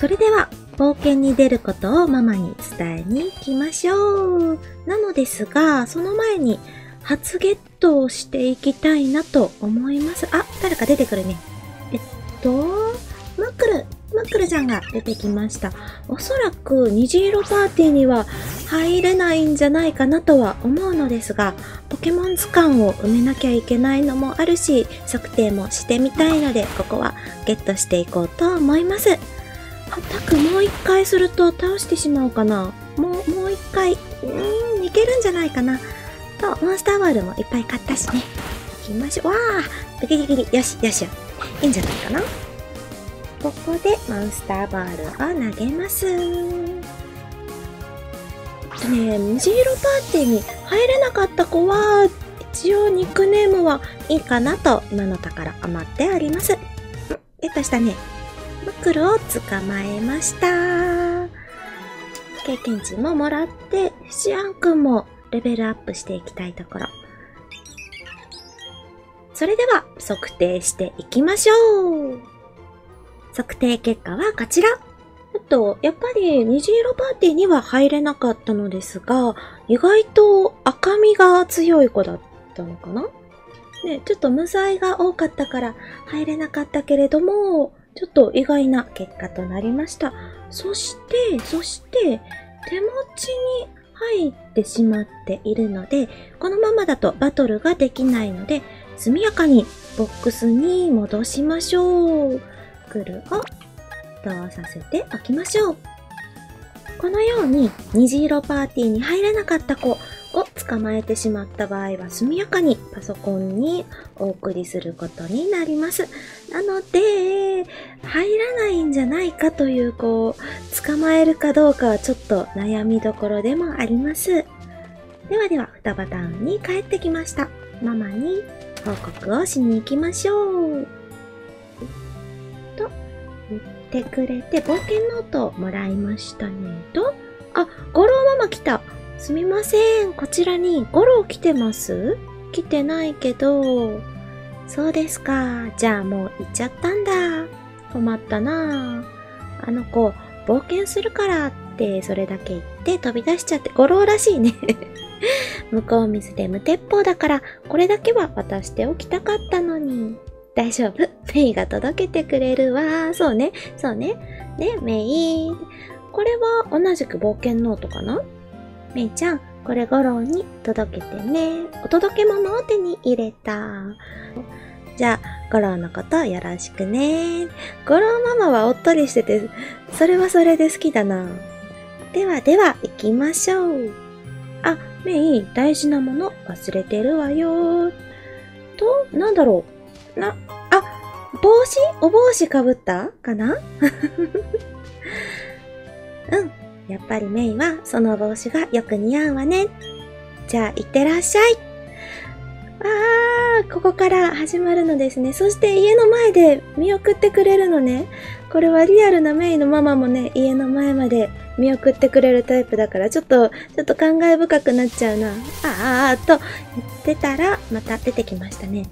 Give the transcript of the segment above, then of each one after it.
それでは冒険に出ることをママに伝えに行きましょう。なのですが、その前に初ゲットをしていきたいなと思います。あ、誰か出てくるね。マックルちゃんが出てきました。おそらく虹色パーティーには入れないんじゃないかなとは思うのですが、ポケモン図鑑を埋めなきゃいけないのもあるし、測定もしてみたいので、ここはゲットしていこうと思います。たくもう一回すると倒してしまうかな。もう一回、いけるんじゃないかな。と、モンスターボールもいっぱい買ったしね。行きましょう。わー、ギリギリ。よし、よしよ。いいんじゃないかな。ここでモンスターボールを投げます。虹色パーティーに入れなかった子は、一応ニックネームはいいかなと、今の宝余っております。ゲットしたね。マクルを捕まえました。経験値ももらって、シアンくんもレベルアップしていきたいところ。それでは測定していきましょう。測定結果はこちら。やっぱり虹色パーティーには入れなかったのですが、意外と赤みが強い子だったのかな？ね、ちょっと無罪が多かったから入れなかったけれども、ちょっと意外な結果となりました。そして、手持ちに入ってしまっているので、このままだとバトルができないので、速やかにボックスに戻しましょう。クルを移動させておきましょう。このように、虹色パーティーに入れなかった子を捕まえてしまった場合は、速やかにパソコンにお送りすることになります。なので、入らないんじゃないかという子を捕まえるかどうかはちょっと悩みどころでもあります。ではでは、双葉タウンに帰ってきました。ママに報告をしに行きましょう。と、言ってくれて、冒険ノートをもらいましたね。あ、ゴローママ来た。すみません。こちらにゴロー来てます？来てないけど。そうですか。じゃあもう行っちゃったんだ。困ったなあ。あの子、冒険するからってそれだけ言って飛び出しちゃって、ゴローらしいね。向こう水で無鉄砲だから、これだけは渡しておきたかったのに。大丈夫。メイが届けてくれるわ。そうね。そうね。ね、メイ。これは同じく冒険ノートかな？メイちゃん、これゴロに届けてね。お届け物を手に入れた。じゃあ、ゴロのことよろしくね。ゴロママはおっとりしてて、それはそれで好きだな。ではでは、行きましょう。あ、メイ、大事なもの忘れてるわよ。なんだろう。帽子？お帽子かぶったかな？うん。やっぱりメイはその帽子がよく似合うわね。じゃあ、いってらっしゃい。わー、ここから始まるのですね。そして家の前で見送ってくれるのね。これはリアルなメイのママもね、家の前まで見送ってくれるタイプだから、ちょっと感慨深くなっちゃうな。と言ってたら、また出てきましたね。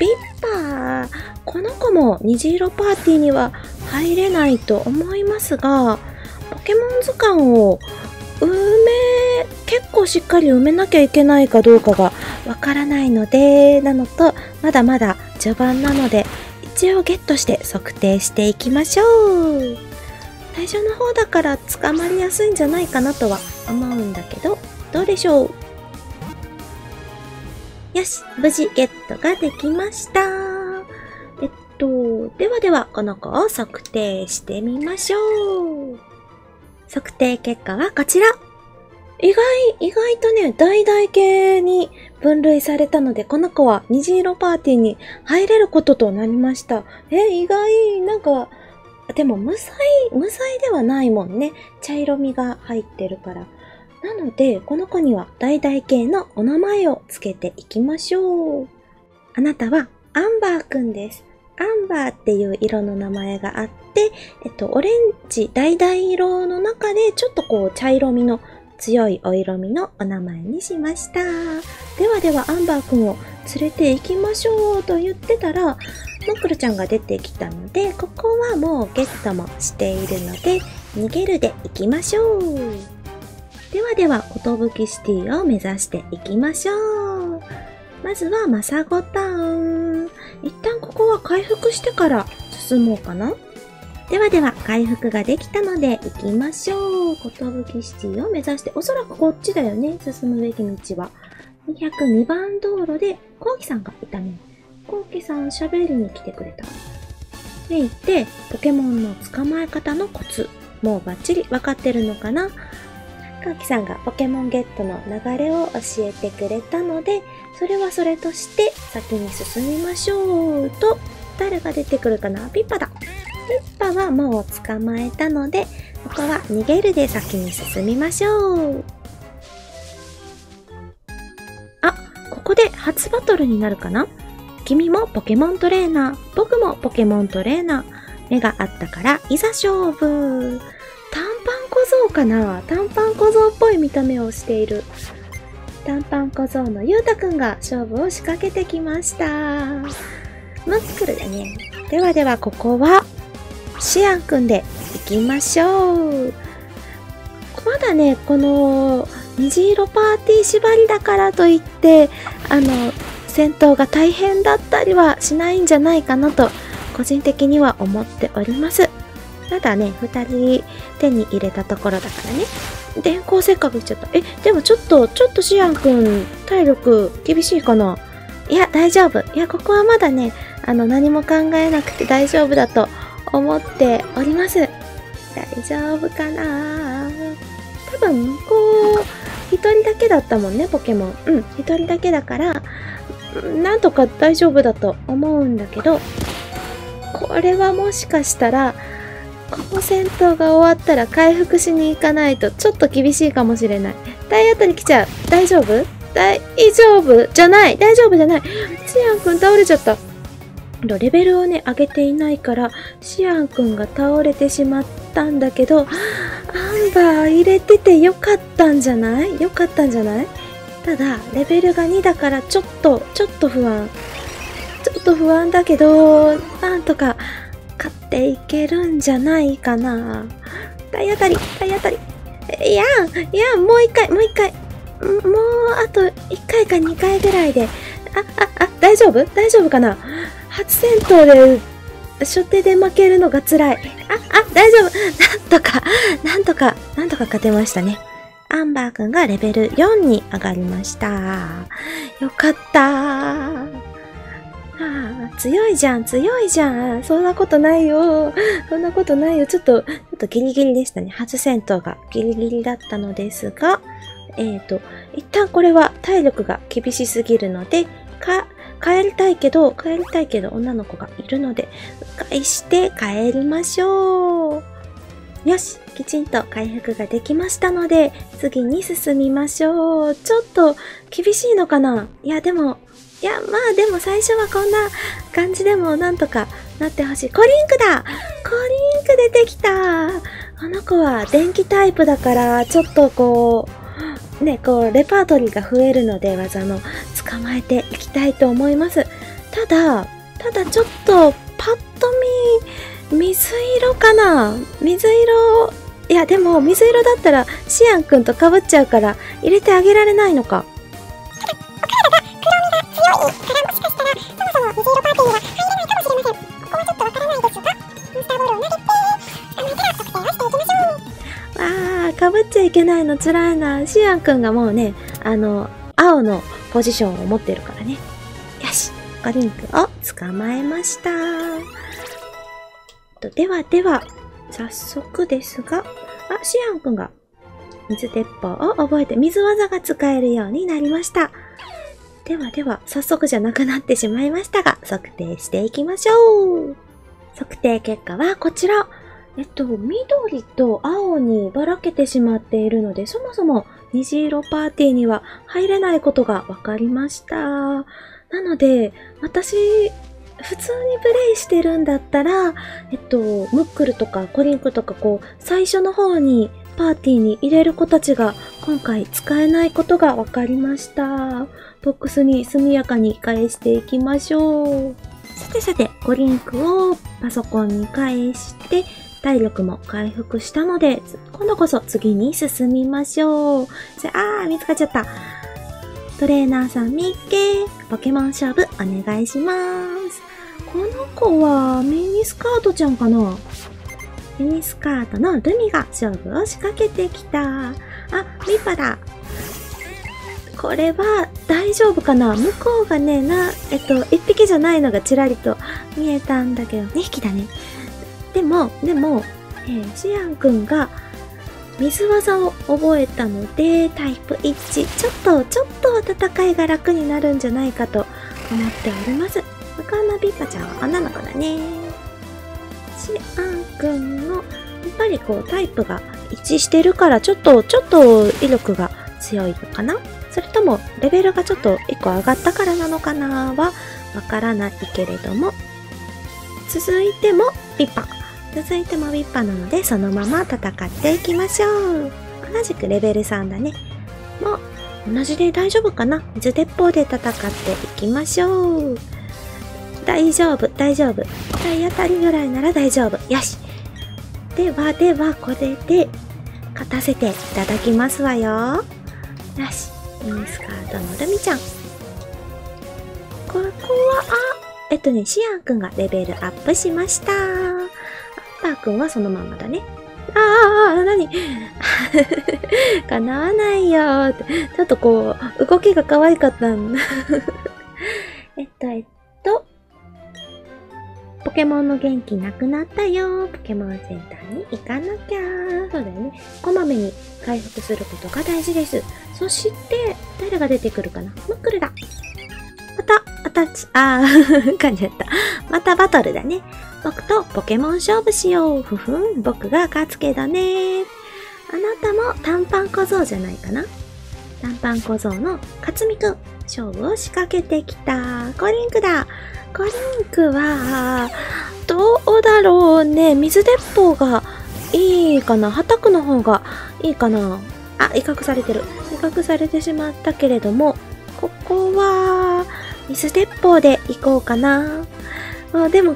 ピッパー。この子も虹色パーティーには入れないと思いますが、ポケモン図鑑を結構しっかり埋めなきゃいけないかどうかがわからないので、なのと、まだまだ序盤なので、一応ゲットして測定していきましょう。最初の方だから捕まりやすいんじゃないかなとは思うんだけど、どうでしょう？よし、無事ゲットができました。ではでは、この子を測定してみましょう。測定結果はこちら。意外とね、大々系に分類されたので、この子は虹色パーティーに入れることとなりました。意外、なんか、でも無彩ではないもんね。茶色みが入ってるから。なので、この子には大々系のお名前をつけていきましょう。あなたはアンバーくんです。アンバーっていう色の名前があって、オレンジ、橙色の中で、ちょっとこう、茶色みの強いお色味のお名前にしました。ではでは、アンバーくんを連れて行きましょうと言ってたら、モクロちゃんが出てきたので、ここはもうゲットもしているので、逃げるで行きましょう。ではでは、寿シティを目指していきましょう。まずはマサゴタウン。一旦ここは回復してから進もうかな。ではでは、回復ができたので行きましょう。寿シティを目指して、おそらくこっちだよね、進むべき道は。202番道路で、コウキさんがいたね。コウキさん喋りに来てくれた。で、行って、ポケモンの捕まえ方のコツ。もうバッチリ分かってるのかな？コウキさんがポケモンゲットの流れを教えてくれたので、それはそれとして先に進みましょうと、誰が出てくるかな？ピッパだ。ピッパはもう捕まえたので、ここは逃げるで先に進みましょう。あ、ここで初バトルになるかな？君もポケモントレーナー、僕もポケモントレーナー、目があったからいざ勝負。短パン小僧かな？短パン小僧っぽい見た目をしている。短パン小僧のゆうたくんが勝負を仕掛けてきました。ムックルだね。ではでは、ここはシアンくんでいきましょう。まだね、この虹色パーティー縛りだからといって、戦闘が大変だったりはしないんじゃないかなと個人的には思っております。ただね、2人手に入れたところだからね。電光石火が来ちゃった。でもちょっとシアンくん体力厳しいかな。いや大丈夫。いや、ここはまだね、何も考えなくて大丈夫だと思っております。大丈夫かな。多分向こう1人だけだったもんね、ポケモン。うん、1人だけだからなんとか大丈夫だと思うんだけど、これはもしかしたらこの戦闘が終わったら回復しに行かないとちょっと厳しいかもしれない。体当たり来ちゃう。大丈夫？大丈夫じゃない。大丈夫じゃない。シアンくん倒れちゃった。レベルをね、上げていないからシアンくんが倒れてしまったんだけど、アンバー入れててよかったんじゃない？よかったんじゃない？ただ、レベルが2だからちょっと不安。ちょっと不安だけど、なんとか勝っていけるんじゃないかな。体当たり、体当たり。いや、もう一回。もう、あと1回か2回ぐらいで。大丈夫？大丈夫かな？初戦闘で、初手で負けるのが辛い。大丈夫。なんとか勝てましたね。アンバーくんがレベル4に上がりました。よかったー。強いじゃん。そんなことないよ。ちょっとギリギリでしたね。初戦闘がギリギリだったのですが、一旦これは体力が厳しすぎるので、帰りたいけど女の子がいるので、迂回して帰りましょう。よし、きちんと回復ができましたので、次に進みましょう。ちょっと厳しいのかな？でも最初はこんな感じでもなんとかなってほしい。コリンクだ！コリンク出てきた！この子は電気タイプだから、ちょっとこう、レパートリーが増えるので、技の捕まえていきたいと思います。ただちょっと、パッと見、水色かな？水色、いやでも水色だったらシアンくんと被っちゃうから入れてあげられないのか。お体が黒みが強いからもしかしたらそもそも水色パーティーには入れないかもしれません。ここはちょっとわからないですが、モンスターボールを投げて、捕まえたら得点をしていきましょう。被っちゃいけないのつらいな。シアンくんがもうね、青のポジションを持ってるからね。よし、コリンクを捕まえました。ではでは、早速ですが、シアンくんが水鉄砲を覚えて水技が使えるようになりました。ではでは、早速じゃなくなってしまいましたが、測定していきましょう。測定結果はこちら。緑と青にばらけてしまっているので、そもそも虹色パーティーには入れないことがわかりました。なので、私、普通にプレイしてるんだったら、ムックルとかコリンクとかこう、最初の方にパーティーに入れる子たちが今回使えないことが分かりました。ボックスに速やかに返していきましょう。さてさて、5リンクをパソコンに返して、体力も回復したので、今度こそ次に進みましょう。見つかっちゃった。トレーナーさん見っけ、ポケモン勝負お願いします。この子はミニスカートちゃんかな？ミニスカートのルミが勝負を仕掛けてきた。リパだ。これは大丈夫かな？向こうがね、一匹じゃないのがちらりと見えたんだけど、2匹だね。でも、シアンくんが水技を覚えたので、タイプ1、ちょっと戦いが楽になるんじゃないかと思っております。他のビッパちゃんは女の子だね。シアンくんの、やっぱりこうタイプが一致してるから、ちょっと威力が強いのかな？それともレベルがちょっと1個上がったからなのかなはわからないけれども、続いてもビッパなので、そのまま戦っていきましょう。同じくレベル3だね。同じで大丈夫かな。水鉄砲で戦っていきましょう。大丈夫。体当たりぐらいなら大丈夫。よし。では、これで勝たせていただきますわよ。よし。ミニスカートのルミちゃん。ここは、シアンくんがレベルアップしました。アッパーくんはそのままだね。叶わないよーって。ちょっとこう、動きが可愛かったんだ。ポケモンの元気なくなったよー。ポケモンセンターに行かなきゃー。そうだよね。こまめに回復することが大事です。そして、誰が出てくるかな？ムックルだ。噛んじゃった。またバトルだね。僕とポケモン勝負しよう。僕が勝つけどね。あなたも短パン小僧じゃないかな。短パン小僧のかつみくん。勝負を仕掛けてきた。コリンクだ。コリンクは、どうだろうね。水鉄砲がいいかな。はたくの方がいいかな。威嚇されてる。威嚇されてしまったけれども、ここは、水鉄砲で行こうかな。でも、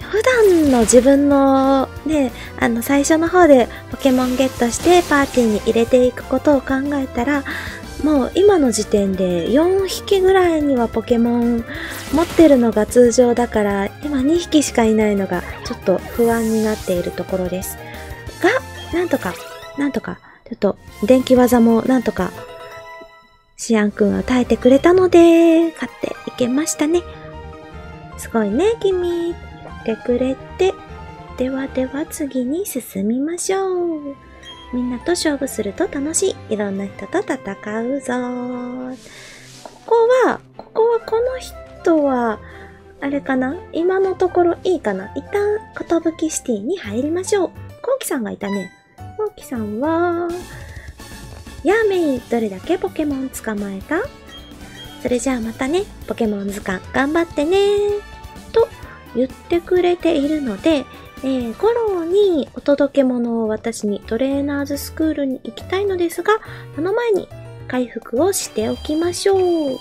普段の自分のね、最初の方でポケモンゲットしてパーティーに入れていくことを考えたら、もう今の時点で4匹ぐらいにはポケモン持ってるのが通常だから、今2匹しかいないのがちょっと不安になっているところです。が、なんとか、ちょっと電気技もなんとか、シアンくんは耐えてくれたので、勝っていけましたね。すごいね、君。言ってくれて。では次に進みましょう。みんなと勝負すると楽しい。いろんな人と戦うぞ。ここはこの人は、あれかな？今のところいいかな？一旦、ことぶきシティに入りましょう。コウキさんがいたね。コウキさんは、やあメイ、どれだけポケモン捕まえた？それじゃあまたね、ポケモン図鑑頑張ってねと言ってくれているので、ゴロにお届け物を私にトレーナーズスクールに行きたいのですが、その前に回復をしておきましょう。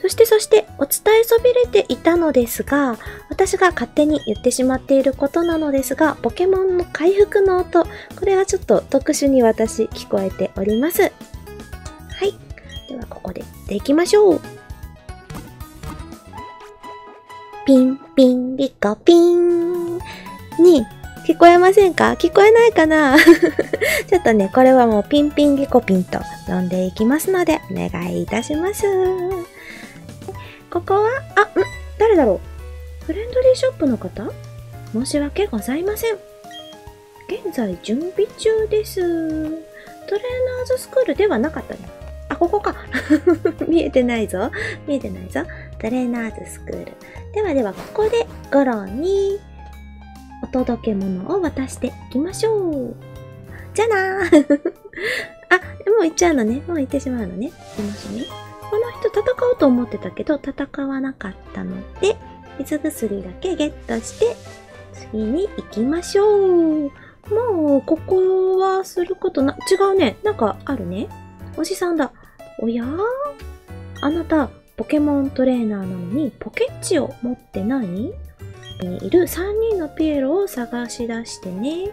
そして、お伝えそびれていたのですが、私が勝手に言ってしまっていることなのですが、ポケモンの回復の音、これはちょっと特殊に私聞こえております。はい。では、ここでやっていきましょう。ピンピンリコピンに、聞こえませんか？聞こえないかな？ちょっとね、これはもうピンピンリコピンと呼んでいきますので、お願いいたします。ここは、誰だろう？フレンドリーショップの方？申し訳ございません。現在準備中です。トレーナーズスクールではなかったね。ここか。見えてないぞ。トレーナーズスクール。では、ここで、ゴロに、お届け物を渡していきましょう。じゃなー。もう行っちゃうのね。もう行ってしまうのね。楽しみ。この人戦おうと思ってたけど、戦わなかったので、水薬だけゲットして、次に行きましょう。もう、ここはすること違うね。なんかあるね。おじさんだ。おや？あなた、ポケモントレーナーなのにポケッチを持ってない？にいる3人のピエロを探し出してね。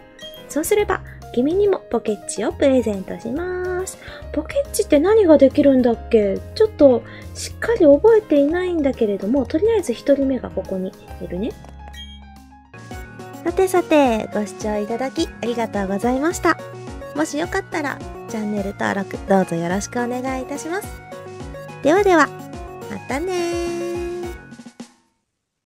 そうすれば、君にもポケッチをプレゼントします。ポケッチって何ができるんだっけ？ちょっとしっかり覚えていないんだけれども、とりあえず1人目がここにいるね。さてさて、ご視聴いただきありがとうございました。もしよかったら、チャンネル登録どうぞよろしくお願いいたします。ではでは、またねー。